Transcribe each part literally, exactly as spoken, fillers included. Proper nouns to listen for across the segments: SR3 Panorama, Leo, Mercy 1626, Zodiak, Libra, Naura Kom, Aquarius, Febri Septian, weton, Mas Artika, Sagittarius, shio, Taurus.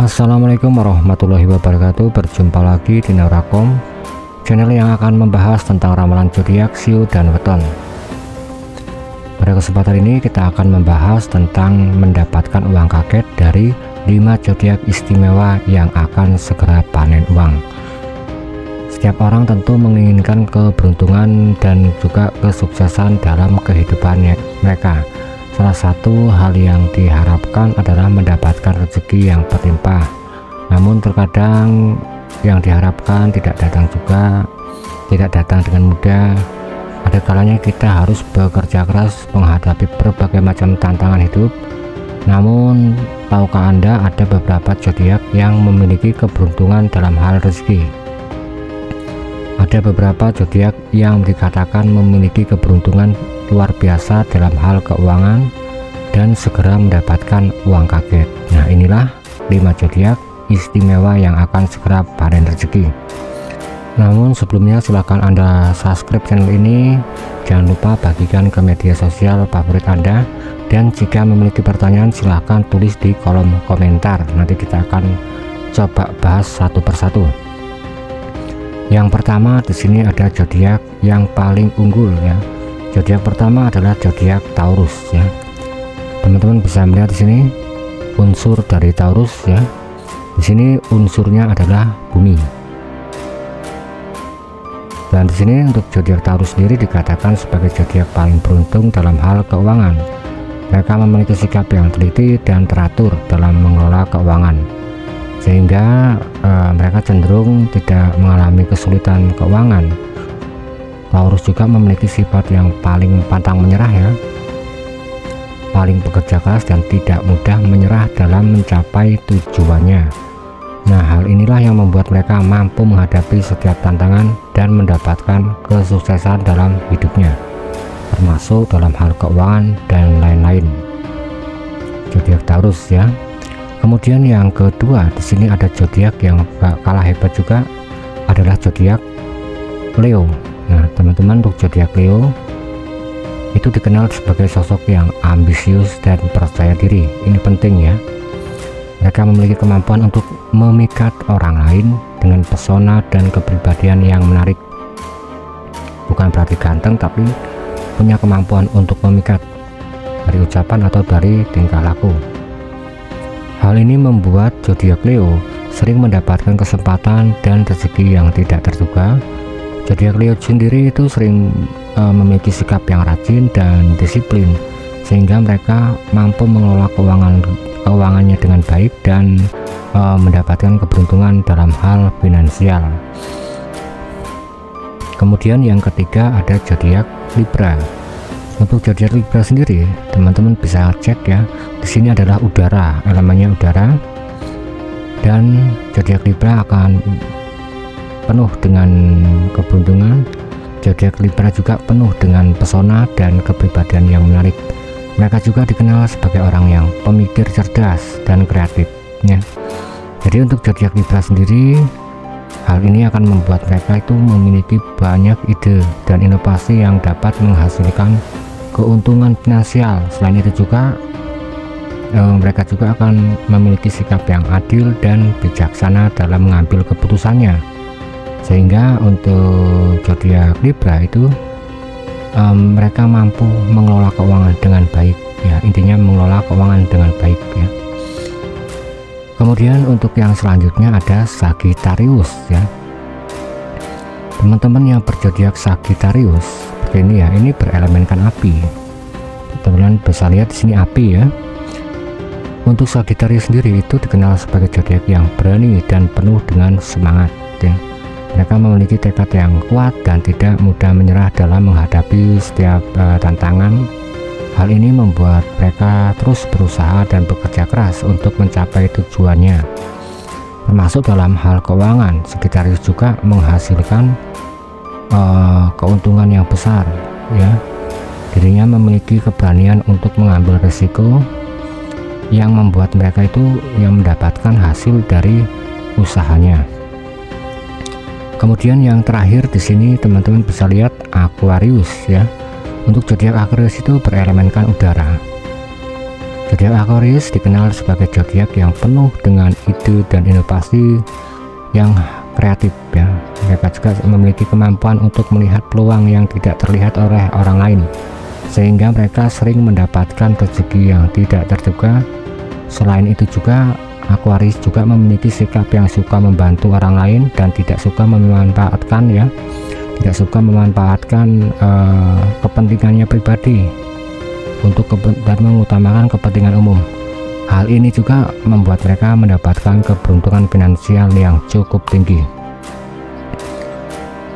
Assalamualaikum warahmatullahi wabarakatuh. Berjumpa lagi di Naura Kom, channel yang akan membahas tentang ramalan zodiak, shio, dan weton. Pada kesempatan ini kita akan membahas tentang mendapatkan uang kaget dari lima zodiak istimewa yang akan segera panen uang. Setiap orang tentu menginginkan keberuntungan dan juga kesuksesan dalam kehidupannya mereka. Salah satu hal yang diharapkan adalah mendapatkan rezeki yang berlimpah. Namun terkadang yang diharapkan tidak datang juga, tidak datang dengan mudah. Ada kalanya kita harus bekerja keras menghadapi berbagai macam tantangan hidup. Namun tahukah Anda ada beberapa zodiak yang memiliki keberuntungan dalam hal rezeki? Ada beberapa zodiak yang dikatakan memiliki keberuntungan luar biasa dalam hal keuangan dan segera mendapatkan uang kaget. Nah, inilah lima zodiak istimewa yang akan segera panen rezeki. Namun sebelumnya silahkan Anda subscribe channel ini, jangan lupa bagikan ke media sosial favorit Anda, dan jika memiliki pertanyaan silahkan tulis di kolom komentar, nanti kita akan coba bahas satu persatu. Yang pertama, di sini ada zodiak yang paling unggul ya. Zodiak pertama adalah zodiak Taurus ya. Teman-teman bisa melihat di sini unsur dari Taurus ya. Di sini unsurnya adalah bumi. Dan di sini untuk zodiak Taurus sendiri dikatakan sebagai zodiak paling beruntung dalam hal keuangan. Mereka memiliki sikap yang teliti dan teratur dalam mengelola keuangan, sehingga eh, mereka cenderung tidak mengalami kesulitan keuangan. Taurus juga memiliki sifat yang paling pantang menyerah ya, paling bekerja keras dan tidak mudah menyerah dalam mencapai tujuannya. Nah, hal inilah yang membuat mereka mampu menghadapi setiap tantangan dan mendapatkan kesuksesan dalam hidupnya, termasuk dalam hal keuangan dan lain-lain. Zodiak Taurus ya. Kemudian yang kedua, di sini ada zodiak yang gak kalah hebat juga, adalah zodiak Leo. Nah, teman-teman, untuk zodiak Leo itu dikenal sebagai sosok yang ambisius dan percaya diri. Ini penting ya. Mereka memiliki kemampuan untuk memikat orang lain dengan pesona dan kepribadian yang menarik. Bukan berarti ganteng, tapi punya kemampuan untuk memikat dari ucapan atau dari tingkah laku. Hal ini membuat zodiak Leo sering mendapatkan kesempatan dan rezeki yang tidak terduga. Zodiak Leo sendiri itu sering e, memiliki sikap yang rajin dan disiplin, sehingga mereka mampu mengelola keuangan keuangannya dengan baik dan e, mendapatkan keberuntungan dalam hal finansial. Kemudian yang ketiga ada zodiak Libra. Untuk zodiak Libra sendiri, teman-teman bisa cek ya. Di sini adalah udara, elemennya udara, dan zodiak Libra akan penuh dengan keberuntungan. Zodiak Libra juga penuh dengan pesona dan kepribadian yang menarik. Mereka juga dikenal sebagai orang yang pemikir cerdas dan kreatif ya. Jadi untuk zodiak Libra sendiri, hal ini akan membuat mereka itu memiliki banyak ide dan inovasi yang dapat menghasilkan keuntungan finansial. Selain itu juga eh, mereka juga akan memiliki sikap yang adil dan bijaksana dalam mengambil keputusannya, sehingga untuk zodiak Libra itu um, mereka mampu mengelola keuangan dengan baik ya, intinya mengelola keuangan dengan baik ya. Kemudian untuk yang selanjutnya ada Sagittarius ya. Teman-teman yang berzodiak Sagittarius seperti ini ya, ini berelemenkan api. Teman-teman bisa lihat di sini api ya. Untuk Sagittarius sendiri itu dikenal sebagai zodiak yang berani dan penuh dengan semangat ya. Mereka memiliki tekad yang kuat dan tidak mudah menyerah dalam menghadapi setiap uh, tantangan. Hal ini membuat mereka terus berusaha dan bekerja keras untuk mencapai tujuannya, termasuk dalam hal keuangan. Sagittarius juga menghasilkan uh, keuntungan yang besar ya. Dirinya memiliki keberanian untuk mengambil risiko yang membuat mereka itu yang mendapatkan hasil dari usahanya. Kemudian yang terakhir di sini teman-teman bisa lihat Aquarius ya. Untuk zodiak Aquarius itu berelemenkan udara. Zodiak Aquarius dikenal sebagai zodiak yang penuh dengan ide dan inovasi yang kreatif ya. Mereka juga memiliki kemampuan untuk melihat peluang yang tidak terlihat oleh orang lain, sehingga mereka sering mendapatkan rezeki yang tidak terduga. Selain itu juga Aquarius juga memiliki sikap yang suka membantu orang lain dan tidak suka memanfaatkan ya tidak suka memanfaatkan eh, kepentingannya pribadi untuk dan mengutamakan kepentingan umum. Hal ini juga membuat mereka mendapatkan keberuntungan finansial yang cukup tinggi.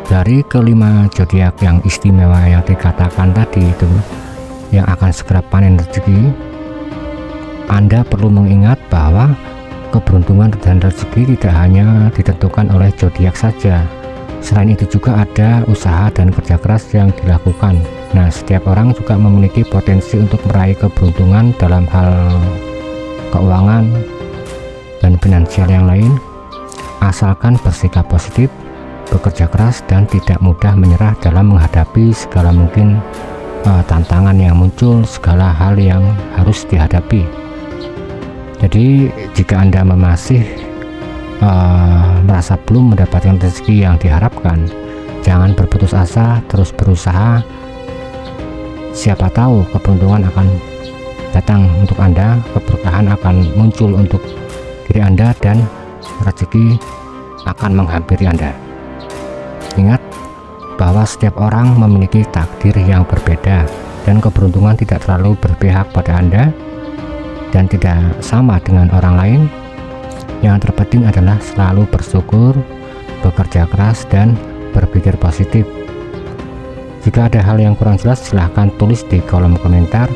Dari kelima zodiak yang istimewa yang dikatakan tadi itu yang akan segera panen rezeki, Anda perlu mengingat bahwa keberuntungan dan rezeki tidak hanya ditentukan oleh zodiak saja. Selain itu juga ada usaha dan kerja keras yang dilakukan. Nah, setiap orang juga memiliki potensi untuk meraih keberuntungan dalam hal keuangan dan finansial yang lain, asalkan bersikap positif, bekerja keras, dan tidak mudah menyerah dalam menghadapi segala mungkin uh, tantangan yang muncul, segala hal yang harus dihadapi. Jadi jika Anda masih uh, merasa belum mendapatkan rezeki yang diharapkan, jangan berputus asa, terus berusaha. Siapa tahu keberuntungan akan datang untuk Anda, keberkahan akan muncul untuk diri Anda, dan rezeki akan menghampiri Anda. Ingat bahwa setiap orang memiliki takdir yang berbeda, dan keberuntungan tidak terlalu berpihak pada Anda dan tidak sama dengan orang lain. Yang terpenting adalah selalu bersyukur, bekerja keras, dan berpikir positif. Jika ada hal yang kurang jelas, silahkan tulis di kolom komentar.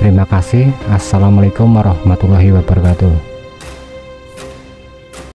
Terima kasih. Assalamualaikum warahmatullahi wabarakatuh.